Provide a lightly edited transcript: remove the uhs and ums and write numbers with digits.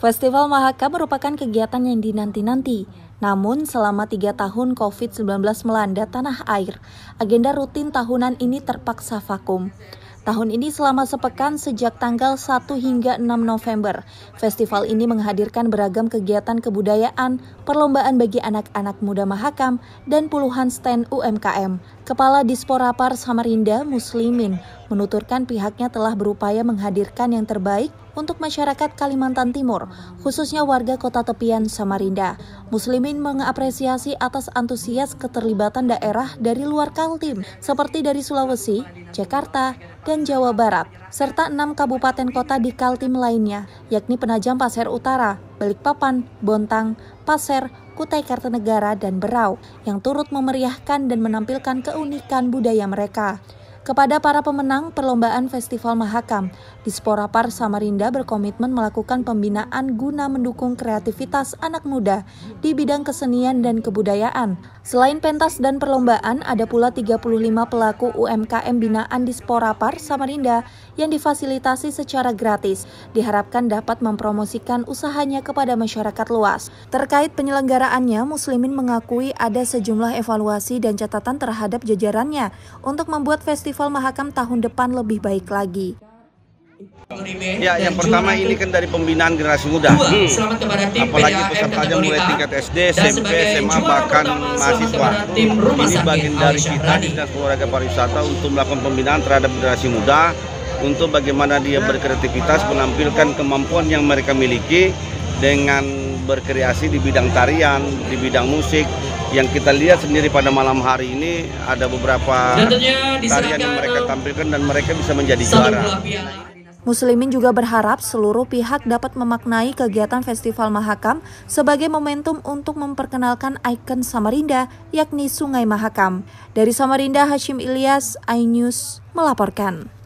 Festival Mahakam merupakan kegiatan yang dinanti-nanti. Namun, selama 3 tahun COVID-19 melanda tanah air, agenda rutin tahunan ini terpaksa vakum. Tahun ini selama sepekan sejak tanggal 1 hingga 6 November, festival ini menghadirkan beragam kegiatan kebudayaan, perlombaan bagi anak-anak muda Mahakam, dan puluhan stand UMKM. Kepala Disporapar Samarinda, Muslimin, menuturkan pihaknya telah berupaya menghadirkan yang terbaik untuk masyarakat Kalimantan Timur, khususnya warga kota tepian Samarinda. Muslimin mengapresiasi atas antusias keterlibatan daerah dari luar Kaltim, seperti dari Sulawesi, Jakarta, dan Jawa Barat, serta 6 kabupaten kota di Kaltim lainnya, yakni Penajam Paser Utara, Balikpapan, Bontang, Pasir, Kutai Kartanegara, dan Berau, yang turut memeriahkan dan menampilkan keunikan budaya mereka. Kepada para pemenang perlombaan Festival Mahakam, Disporapar Samarinda berkomitmen melakukan pembinaan guna mendukung kreativitas anak muda di bidang kesenian dan kebudayaan. Selain pentas dan perlombaan, ada pula 35 pelaku UMKM binaan Disporapar Samarinda yang difasilitasi secara gratis. Diharapkan dapat mempromosikan usahanya kepada masyarakat luas. Terkait penyelenggaraannya, Muslimin mengakui ada sejumlah evaluasi dan catatan terhadap jajarannya untuk membuat Festival Mahakam tahun depan lebih baik lagi. Ya, yang pertama ini kan dari pembinaan generasi muda. Apalagi pesertanya mulai tingkat SD, SMP, SMA, bahkan mahasiswa. Ini bagian dari kita di Dinas Olahraga Pariwisata untuk melakukan pembinaan terhadap generasi muda untuk bagaimana dia berkreativitas, menampilkan kemampuan yang mereka miliki dengan berkreasi di bidang tarian, di bidang musik. Yang kita lihat sendiri pada malam hari ini ada beberapa tarian yang mereka tampilkan dan mereka bisa menjadi juara. Muslimin juga berharap seluruh pihak dapat memaknai kegiatan Festival Mahakam sebagai momentum untuk memperkenalkan ikon Samarinda, yakni Sungai Mahakam. Dari Samarinda, Hasyim Ilyas, iNews melaporkan.